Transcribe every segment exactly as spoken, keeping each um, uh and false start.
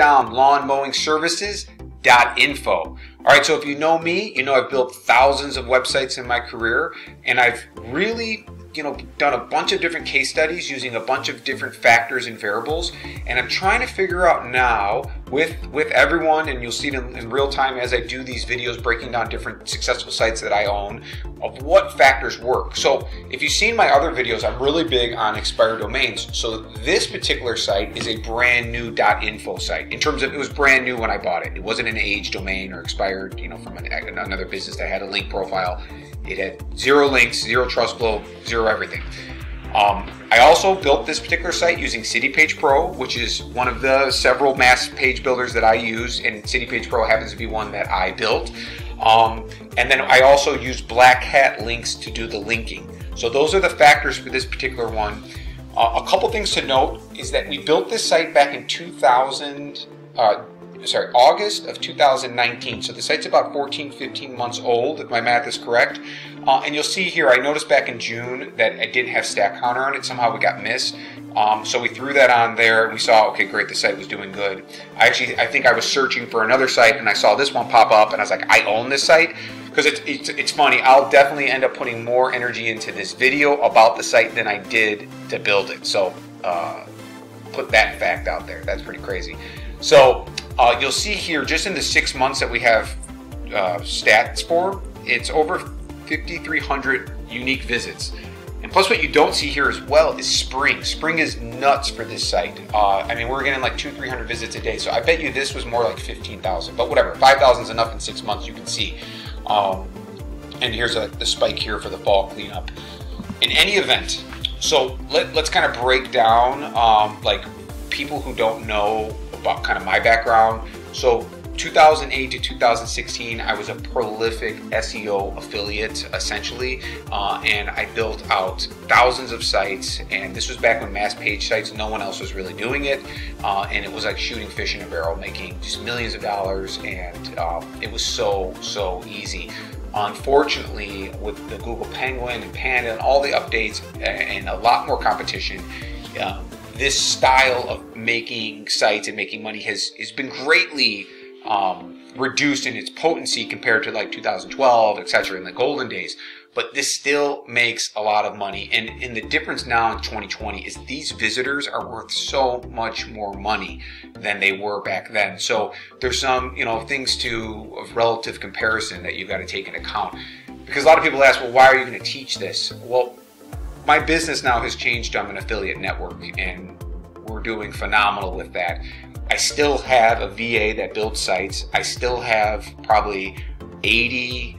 down lawn mowing services dot info. All right, so if you know me, you know I've built thousands of websites in my career, and I've really, you know, done a bunch of different case studies using a bunch of different factors and variables, and I'm trying to figure out now with with everyone, and you'll see it in, in real time as I do these videos breaking down different successful sites that I own, of what factors work. So if you've seen my other videos, I'm really big on expired domains. So this particular site is a brand new .info site, in terms of it was brand new when I bought it. It wasn't an aged domain or expired, you know, from an, another business that had a link profile. It had zero links, zero trust flow, zero everything. Um, I also built this particular site using CityPage Pro, which is one of the several mass page builders that I use, and CityPage Pro happens to be one that I built. Um, and then I also used Black Hat Links to do the linking. So those are the factors for this particular one. Uh, a couple things to note is that we built this site back in two thousand, uh, sorry, August of two thousand nineteen. So the site's about fourteen, fifteen months old, if my math is correct. Uh, and you'll see here, I noticed back in June that I didn't have stack counter on it. Somehow we got missed. Um, so we threw that on there. We saw, okay, great, the site was doing good. I actually, I think I was searching for another site and I saw this one pop up and I was like, I own this site. Because it's, it's, it's funny, I'll definitely end up putting more energy into this video about the site than I did to build it. So uh, put that fact out there. That's pretty crazy. So uh, you'll see here, just in the six months that we have uh, stats for, it's over fifty-three hundred unique visits. And plus what you don't see here as well is spring. Spring is nuts for this site. Uh, I mean, we're getting like two, three hundred visits a day. So I bet you this was more like fifteen thousand, but whatever, five thousand is enough in six months, you can see. Um, and here's a, the spike here for the fall cleanup. In any event, so let, let's kind of break down um, like people who don't know about kind of my background. So two thousand eight to two thousand sixteen, I was a prolific S E O affiliate, essentially, uh, and I built out thousands of sites, and this was back when mass page sites, no one else was really doing it, uh, and it was like shooting fish in a barrel, making just millions of dollars, and uh, it was so, so easy. Unfortunately, with the Google Penguin and Panda and all the updates and a lot more competition, uh, this style of making sites and making money has, has been greatly um, reduced in its potency compared to like two thousand twelve, et cetera, in the golden days. But this still makes a lot of money. And, and the difference now in twenty twenty is these visitors are worth so much more money than they were back then. So there's some, you know, things to of relative comparison that you've got to take into account. Because a lot of people ask, well, why are you going to teach this? Well, my business now has changed. I'm an affiliate network and we're doing phenomenal with that. I still have a V A that builds sites. I still have probably eighty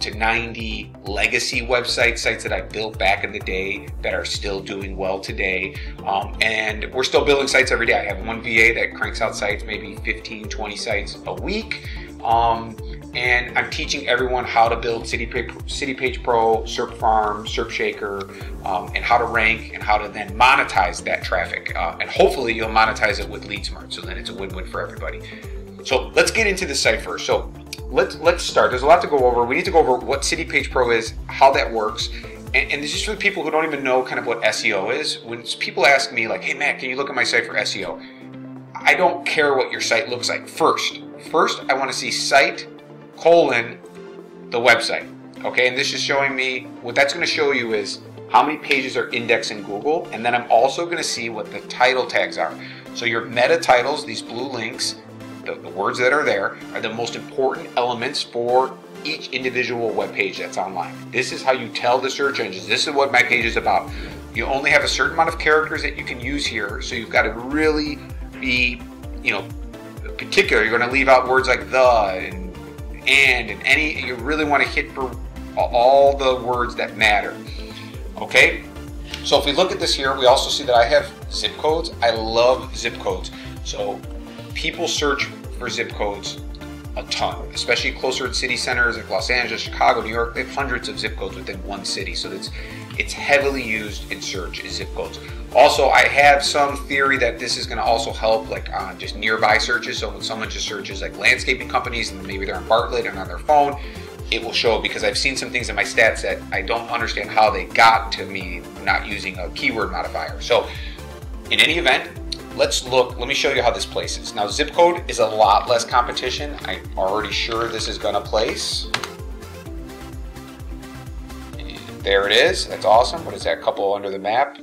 to ninety legacy websites, sites that I built back in the day that are still doing well today. Um, and we're still building sites every day. I have one V A that cranks out sites, maybe fifteen, twenty sites a week. Um, and I'm teaching everyone how to build CityPage, CityPage Pro, SERP Farm, SERP Shaker, um, and how to rank and how to then monetize that traffic. Uh, and hopefully you'll monetize it with LeadSmart, so then it's a win-win for everybody. So let's get into this site first. So let's, let's start. There's a lot to go over. We need to go over what CityPage Pro is, how that works. And, and this is for the people who don't even know kind of what S E O is. When people ask me like, hey, Matt, can you look at my site for S E O? I don't care what your site looks like first. First, I want to see site colon the website. Okay, and this is showing me, what that's going to show you is how many pages are indexed in Google, and then I'm also going to see what the title tags are. So your meta titles, these blue links, the, the words that are there, are the most important elements for each individual web page that's online. This is how you tell the search engines, this is what my page is about. You only have a certain amount of characters that you can use here, so you've got to really be, you know, particular. You're going to leave out words like the and and and any. You really want to hit for all the words that matter. Okay, so if we look at this here, we also see that I have zip codes. I love zip codes. So people search for zip codes a ton, especially closer to city centers like Los Angeles, Chicago, New York. They have hundreds of zip codes within one city, so it's it's heavily used in search is zip codes. Also, I have some theory that this is going to also help like on just nearby searches. So when someone just searches like landscaping companies and maybe they're in Bartlett and on their phone, it will show, because I've seen some things in my stats that I don't understand how they got to me not using a keyword modifier. So in any event, let's look, let me show you how this places. Now zip code is a lot less competition. I'm already sure this is gonna place. And there it is, that's awesome. What is that, couple under the map?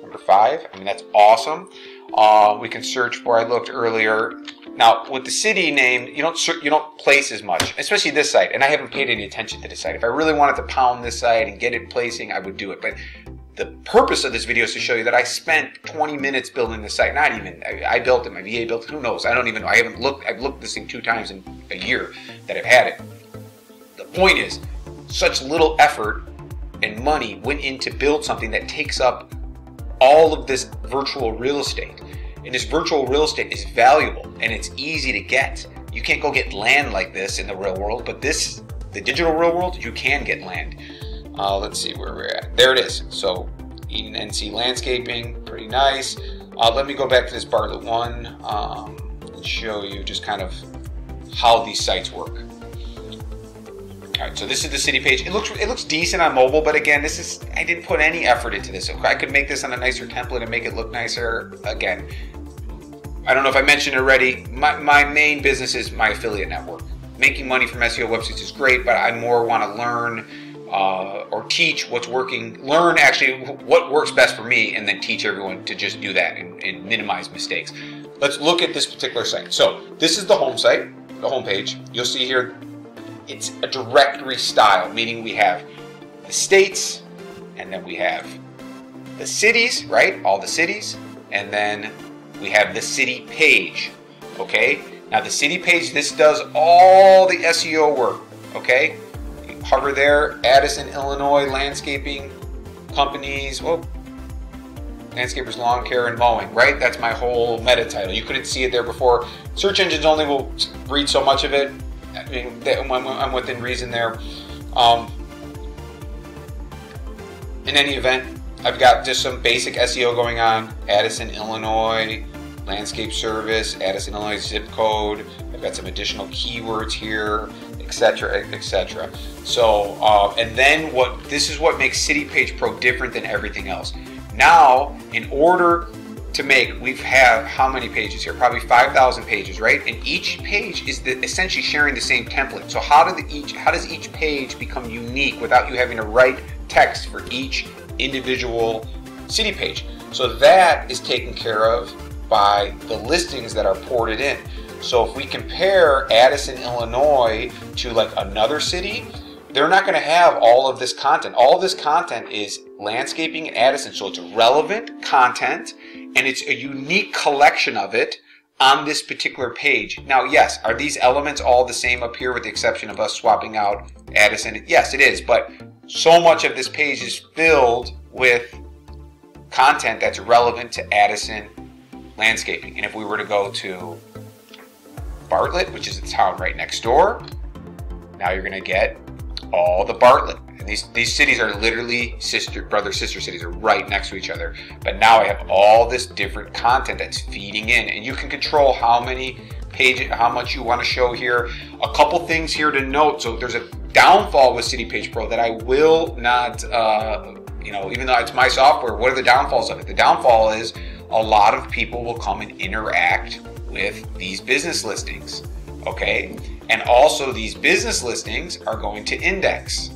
Number five, I mean, that's awesome. Uh, we can search where I looked earlier. Now with the city name, you don't search, you don't place as much, especially this site, and I haven't paid any attention to this site. If I really wanted to pound this site and get it placing, I would do it. But the purpose of this video is to show you that I spent twenty minutes building this site. Not even, I, I built it, my V A built it, who knows? I don't even know, I haven't looked, I've looked this thing two times in a year that I've had it. The point is, such little effort and money went in to build something that takes up all of this virtual real estate. And this virtual real estate is valuable and it's easy to get. You can't go get land like this in the real world, but this, the digital real world, you can get land. Uh, let's see where we're at. There it is. So Eden N C landscaping, pretty nice. Uh, let me go back to this Bartlett one um, and show you just kind of how these sites work. All right, so this is the city page. It looks it looks decent on mobile, but again, this is I didn't put any effort into this. I could make this on a nicer template and make it look nicer. Again, I don't know if I mentioned already. My my main business is my affiliate network. Making money from S E O websites is great, but I more want to learn. Uh, or teach what's working, learn actually what works best for me, and then teach everyone to just do that and, and minimize mistakes. Let's look at this particular site. So this is the home site, the home page. You'll see here, it's a directory style, meaning we have the states, and then we have the cities, right? All the cities, and then we have the city page, okay? Now the city page, this does all the S E O work, okay? Hover there, Addison, Illinois, landscaping companies, whoa, landscapers, lawn care, and mowing, right? That's my whole meta title. You couldn't see it there before. Search engines only will read so much of it. I mean, I'm within reason there. Um, in any event, I've got just some basic S E O going on. Addison, Illinois, landscape service, Addison, Illinois, zip code. I've got some additional keywords here. Etc. Etc. So, uh, and then what? This is what makes CityPage Pro different than everything else. Now, in order to make, we have how many pages here? Probably five thousand pages, right? And each page is the, essentially sharing the same template. So, how do the each? How does each page become unique without you having to write text for each individual city page? So that is taken care of by the listings that are ported in. So if we compare Addison, Illinois to like another city, they're not going to have all of this content. All this content is landscaping in Addison. So it's relevant content and it's a unique collection of it on this particular page. Now, yes, are these elements all the same up here with the exception of us swapping out Addison? Yes, it is. But so much of this page is filled with content that's relevant to Addison landscaping. And if we were to go to Bartlett, which is the town right next door, now you're gonna get all the Bartlett. And these these cities are literally sister, brother, sister cities, are right next to each other. But now I have all this different content that's feeding in, and you can control how many pages, how much you want to show here. A couple things here to note. So there's a downfall with CityPage Pro that I will not, uh, you know, even though it's my software. What are the downfalls of it? The downfall is a lot of people will come and interact with these business listings, okay? And also these business listings are going to index,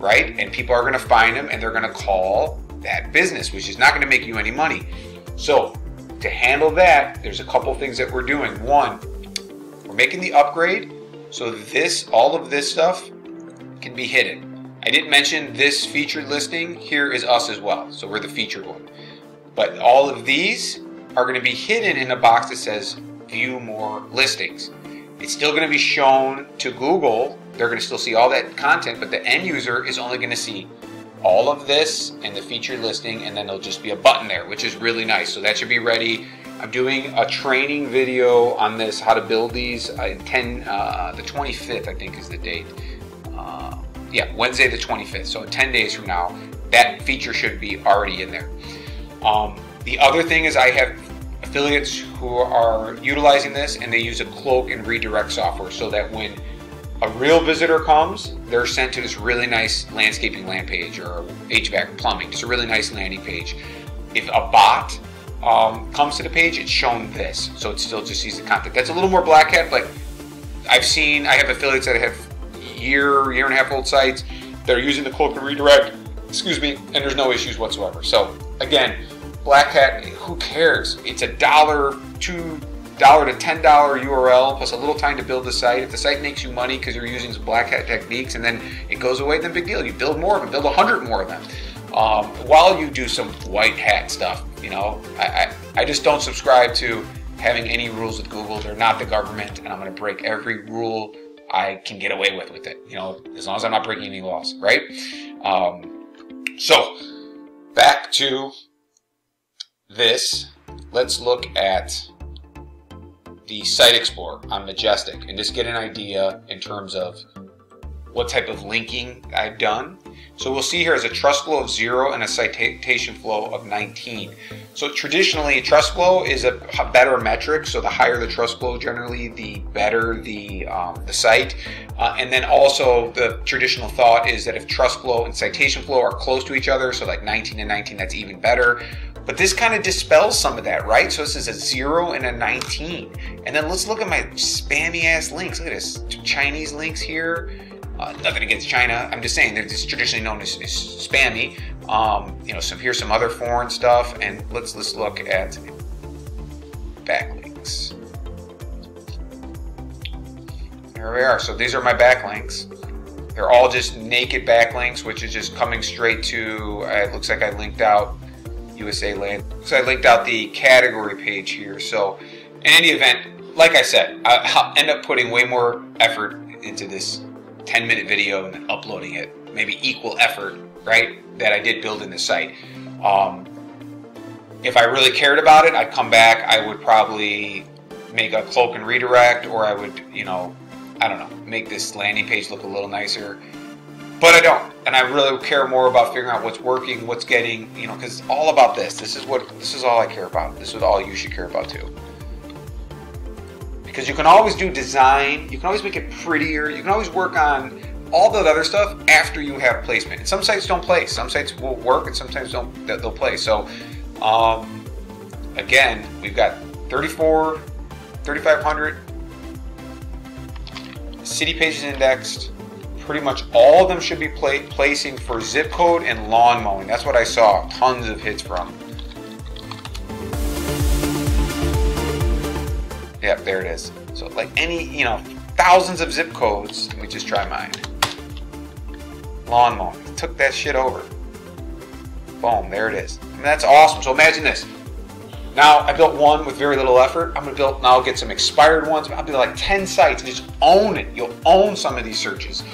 right? And people are gonna find them and they're gonna call that business, which is not gonna make you any money. So to handle that, there's a couple things that we're doing. One, we're making the upgrade. So this, all of this stuff can be hidden. I didn't mention this featured listing. Here is us as well. So we're the featured one. But all of these are gonna be hidden in a box that says view more listings. It's still going to be shown to Google. They're going to still see all that content, but the end user is only going to see all of this and the featured listing, and then there'll just be a button there, which is really nice. So that should be ready. I'm doing a training video on this, how to build these in ten, uh, the twenty-fifth, I think is the date. Uh, yeah, Wednesday the twenty-fifth. So ten days from now, that feature should be already in there. Um, the other thing is I have affiliates who are utilizing this, and they use a cloak and redirect software so that when a real visitor comes, they're sent to this really nice landscaping land page or H V A C plumbing, just a really nice landing page. If a bot um, comes to the page, it's shown this. So it still just sees the content. That's a little more Black Hat, but I've seen, I have affiliates that have year, year and a half old sites. They're using the cloak and redirect, excuse me, and there's no issues whatsoever. So again, Black Hat, who cares? It's a dollar, two dollar to ten dollar U R L plus a little time to build the site. If the site makes you money because you're using some Black Hat techniques and then it goes away, then big deal. You build more of them, build a hundred more of them. Um, while you do some white hat stuff, you know, I, I I just don't subscribe to having any rules with Google. They're not the government, and I'm going to break every rule I can get away with with it. You know, as long as I'm not breaking any laws, right? Um, so back to this, let's look at the Site Explorer on Majestic and just get an idea in terms of what type of linking I've done. So we'll see here is a trust flow of zero and a citation flow of nineteen. So traditionally, trust flow is a better metric. So the higher the trust flow, generally, the better the um, the site. Uh, and then also the traditional thought is that if trust flow and citation flow are close to each other, so like nineteen and nineteen, that's even better. But this kind of dispels some of that, right? So this is a zero and a nineteen. And then let's look at my spammy ass links. Look at this, Chinese links here. Uh, nothing against China. I'm just saying they're just traditionally known as, as spammy. Um, you know, so here's some other foreign stuff, and let's let's look at backlinks. Here we are. So these are my backlinks. They're all just naked backlinks, which is just coming straight to. Uh, it looks like I linked out U S A land. So I linked out the category page here. So in any event, like I said, I, I'll end up putting way more effort into this ten minute video and then uploading it, maybe equal effort, right, that I did build in this site. Um, if I really cared about it, I'd come back, I would probably make a cloak and redirect, or I would, you know, I don't know, make this landing page look a little nicer. But I don't, and I really care more about figuring out what's working, what's getting, you know, because it's all about this. This is what, this is all I care about. This is all you should care about too. Because you can always do design, you can always make it prettier, you can always work on all that other stuff after you have placement. And some sites don't place, some sites will work, and sometimes don't, they'll play. So, um, again, we've got thirty-four, thirty-five hundred, city pages indexed. Pretty much all of them should be pla placing for zip code and lawn mowing. That's what I saw tons of hits from. Yep, there it is. So like any, you know, thousands of zip codes. Let me just try mine. Lawn mowing. Took that shit over. Boom, there it is. And that's awesome. So imagine this. Now I built one with very little effort. I'm gonna build, now I'll get some expired ones. I'll do like ten sites and just own it. You'll own some of these searches.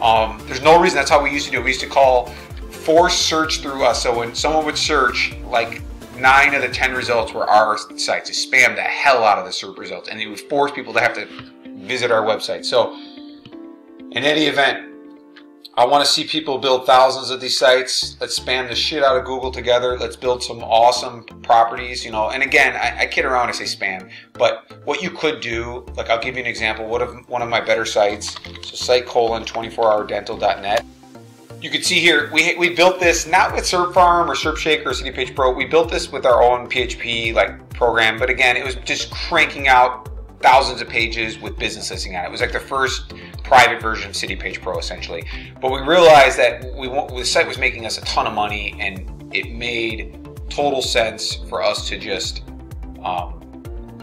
Um, there's no reason, that's how we used to do it. We used to call force search through us. So when someone would search, like nine of the ten results were our sites. They spammed the hell out of the SERP results and they would force people to have to visit our website. So in any event, I want to see people build thousands of these sites. Let's spam the shit out of Google together. Let's build some awesome properties, you know. And again, I, I kid around when I say spam, but what you could do, like I'll give you an example. What of one of my better sites, so site colon twenty-four hour dental dot net. You can see here, we, we built this not with SERP Farm or SERP Shaker or CityPage Pro. We built this with our own P H P like program, but again, it was just cranking out thousands of pages with business listing on it. It was like the first private version of CityPage Pro essentially. But we realized that we the site was making us a ton of money and it made total sense for us to just um,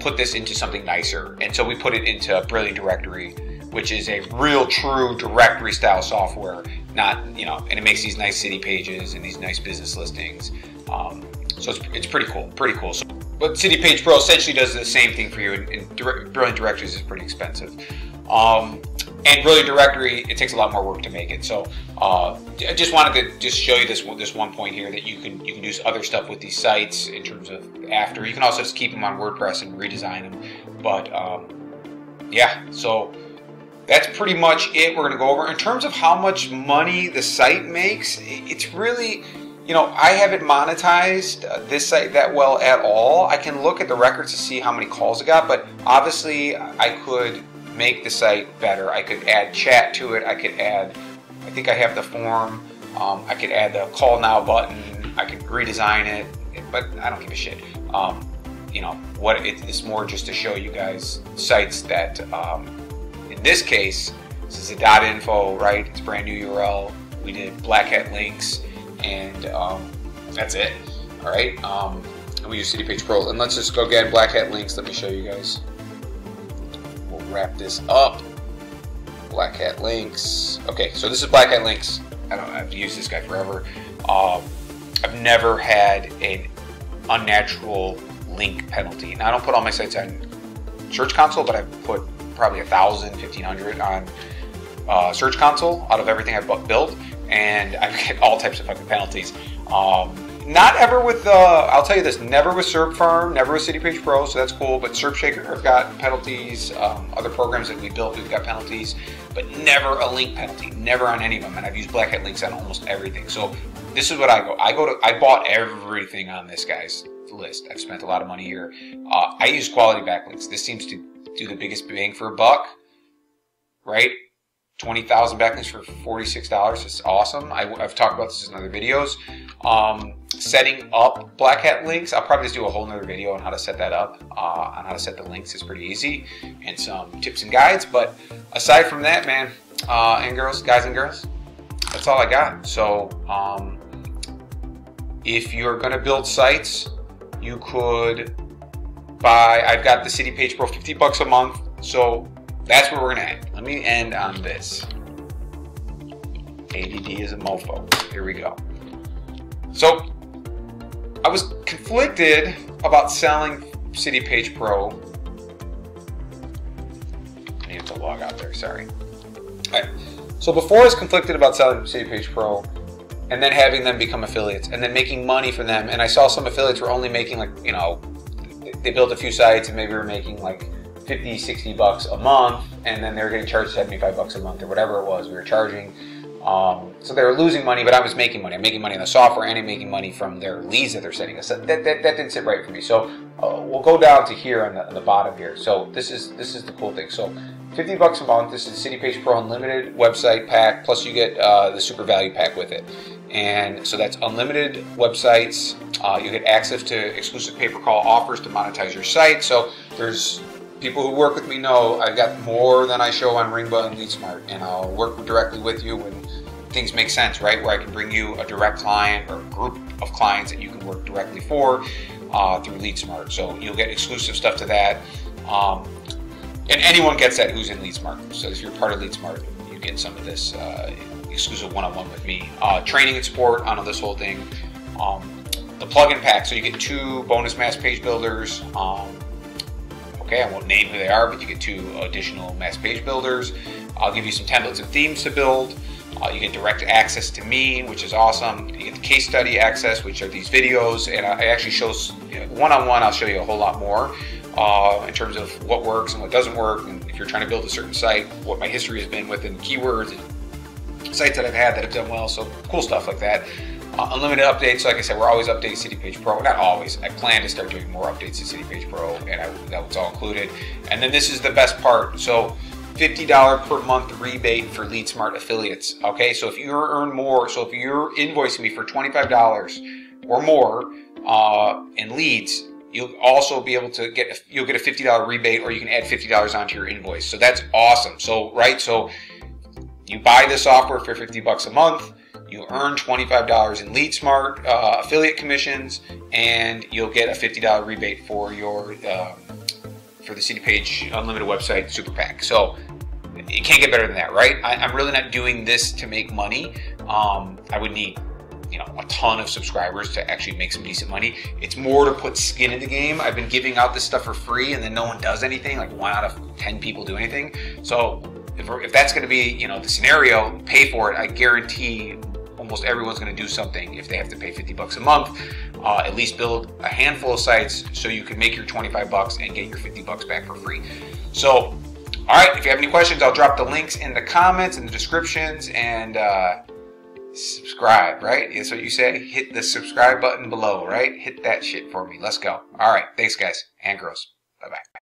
put this into something nicer. And so we put it into Brilliant Directory, which is a real true directory style software, not, you know, and it makes these nice city pages and these nice business listings. Um, so it's, it's pretty cool, pretty cool. So, but CityPage Pro essentially does the same thing for you, and, and direct, Brilliant Directories is pretty expensive. Um, and Brilliant Directory, it takes a lot more work to make it. So uh, I just wanted to just show you this this one point here that you can you can do other stuff with these sites in terms of after. You can also just keep them on WordPress and redesign them. But um, yeah, so that's pretty much it. We're going to go over in terms of how much money the site makes. It's really, you know, I haven't monetized uh, this site that well at all. I can look at the records to see how many calls I got, but obviously I could make the site better. I could add chat to it. I could add, I think I have the form. Um, I could add the call now button. I could redesign it. but I don't give a shit. Um, you know, what it, it's more just to show you guys sites that, um, in this case, this is a .info, right? It's a brand new U R L. We did Black Hat Links, and um, that's it. All right, um, and we use CityPage Pro. And let's just go again, Black Hat Links. Let me show you guys. We'll wrap this up. Black Hat Links. Okay, so this is Black Hat Links. I don't know, I've used this guy forever. Um, I've never had an unnatural link penalty. Now, I don't put all my sites on Search Console, but I've put probably a thousand, fifteen hundred on uh, Search Console out of everything I've built, and I've hit all types of fucking penalties. Um, not ever with, uh, I'll tell you this, never with SERP Farm, never with CityPage Pro, so that's cool, but SERP Shaker, I've got penalties. Um, other programs that we built, we've got penalties, but never a link penalty, never on any of them, and I've used Black Hat Links on almost everything. So this is what I go, I go to, I bought everything on this guy's list. I've spent a lot of money here. Uh, I use quality backlinks. This seems to do the biggest bang for a buck, right? twenty thousand backlinks for forty-six dollars. It's awesome. I, I've talked about this in other videos. Um, setting up Black Hat Links. I'll probably just do a whole nother video on how to set that up. Uh, on how to set the links is pretty easy, and some tips and guides. But aside from that, man, uh, and girls, guys and girls, that's all I got. So um, if you're going to build sites, you could buy, I've got the CityPage Pro, fifty bucks a month. So that's where we're gonna end. Let me end on this. A D D is a mofo. Here we go. So I was conflicted about selling CityPage Pro. I need to log out there, sorry. All right. So before I was conflicted about selling CityPage Pro and then having them become affiliates and then making money from them. And I saw some affiliates were only making like, you know, they built a few sites and maybe were making like fifty, sixty bucks a month, and then they were getting charged seventy-five bucks a month or whatever it was we were charging. Um, so they were losing money, but I was making money. I'm making money on the software, and I'm making money from their leads that they're sending us. So that, that, that didn't sit right for me. So uh, we'll go down to here on the, on the bottom here. So this is this is the cool thing. So fifty bucks a month. This is CityPage Pro Unlimited website pack, plus you get uh, the Super Value pack with it. And so that's unlimited websites. Uh, you get access to exclusive pay-per-call offers to monetize your site. So there's people who work with me know I've got more than I show on Ringba and LeadSmart, and I'll work directly with you when things make sense, right? Where I can bring you a direct client or a group of clients that you can work directly for uh, through LeadSmart. So you'll get exclusive stuff to that. Um, and anyone gets that who's in LeadSmart. So if you're part of LeadSmart, you get some of this uh, exclusive one-on-one with me. Uh, training and support on this whole thing. Um, the plugin pack. So you get two bonus mass page builders. Um, Okay, I won't name who they are, but you get two additional mass page builders. I'll give you some templates and themes to build. Uh, you get direct access to me, which is awesome. You get the case study access, which are these videos, and I actually show one-on-one. I'll show you a whole lot more uh, in terms of what works and what doesn't work, and if you're trying to build a certain site, what my history has been within keywords and sites that I've had that have done well. So cool stuff like that. Uh, unlimited updates, like I said, we're always updating CityPage Pro. Not always. I plan to start doing more updates to CityPage Pro, and I, that was all included. And then this is the best part. So fifty dollars per month rebate for LeadSmart affiliates. Okay, so if you earn more, so if you're invoicing me for twenty-five dollars or more uh, in leads, you'll also be able to get, you'll get a fifty dollar rebate, or you can add fifty dollars onto your invoice. So that's awesome. So, right, so you buy the software for fifty bucks a month. You earn twenty-five dollars in LeadSmart uh, affiliate commissions, and you'll get a fifty dollar rebate for your um, for the CityPage Unlimited website super pack. So it can't get better than that, right? I, I'm really not doing this to make money. Um, I would need, you know, a ton of subscribers to actually make some decent money. It's more to put skin in the game. I've been giving out this stuff for free, and then no one does anything. Like one out of ten people do anything. So if, if that's going to be, you know, the scenario, pay for it. I guarantee almost everyone's going to do something if they have to pay fifty bucks a month. Uh, at least build a handful of sites so you can make your twenty-five bucks and get your fifty bucks back for free. So, all right, if you have any questions, I'll drop the links in the comments and the descriptions, and uh, subscribe, right? That's what you say. Hit the subscribe button below, right? Hit that shit for me. Let's go. All right, thanks, guys and girls. Bye-bye.